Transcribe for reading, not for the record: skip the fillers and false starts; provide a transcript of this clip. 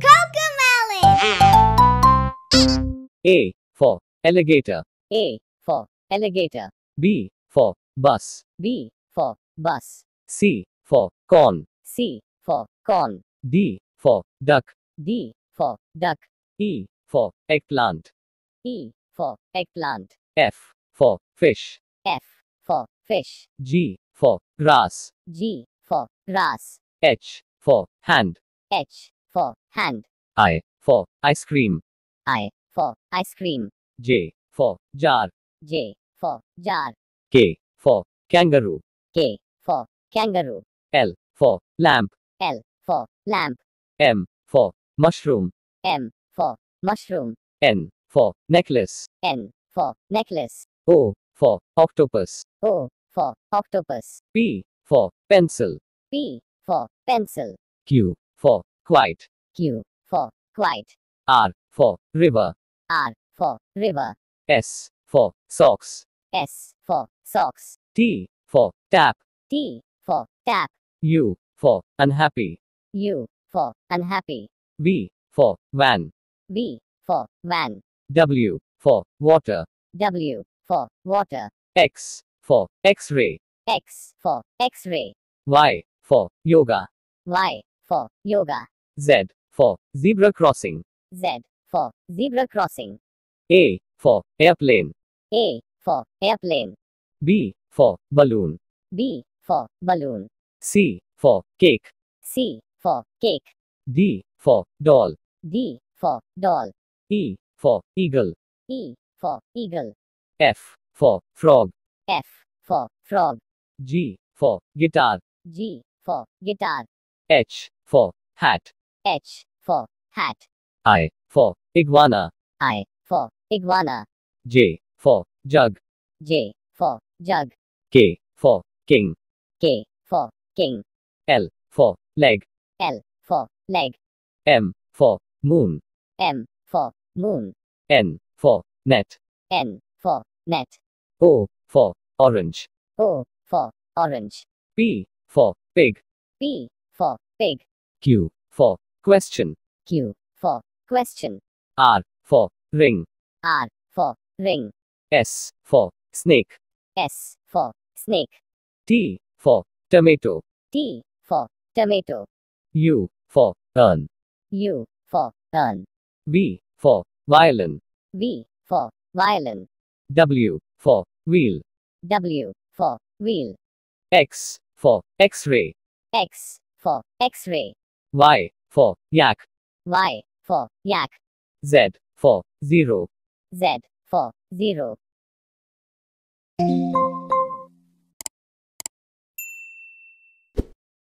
Cocomelon. A for alligator. A for alligator. B for bus. B for bus. C for corn. C for corn. D for duck. D for duck. E for eggplant. E for eggplant. F for fish. F for fish. G for grass. G for grass. H for hand. H for hand. I for ice cream. I for ice cream. J for jar. J for jar. K for kangaroo. K for kangaroo. L for lamp. L for lamp. M for mushroom. M for mushroom. N for necklace. N for necklace. O for octopus. O for octopus. P for pencil. P for pencil. Q for quiet. Q for quiet. R for river. R for river. S for socks. S for socks. T for tap. T for tap. U for unhappy. U for unhappy. V for van. V for van. W for water. W for water. X for X-ray. X for X-ray. Y for yoga. Y for yoga. Z for zebra crossing. Z for zebra crossing. A for airplane. A for airplane. B for balloon. B for balloon. C for cake. C for cake. D for doll. D for doll. E for eagle. E for eagle. F for frog. F for frog. G for guitar. G for guitar. H for hat. H for hat. I for iguana. I for iguana. J for jug. J for jug. K for king. K for king. L for leg. L for leg. M for moon. M for moon. N for net. N for net. O for orange. O for orange. P for pig. P for pig. Q for question. Q for question. R for ring. R for ring. S for snake. S for snake. T for tomato. T for tomato. U for urn. U for urn. V for violin. V for violin. W for wheel. W for wheel. X for X-ray. X for X-ray. Y for yak. Y for yak. Z for zero. Z for zero.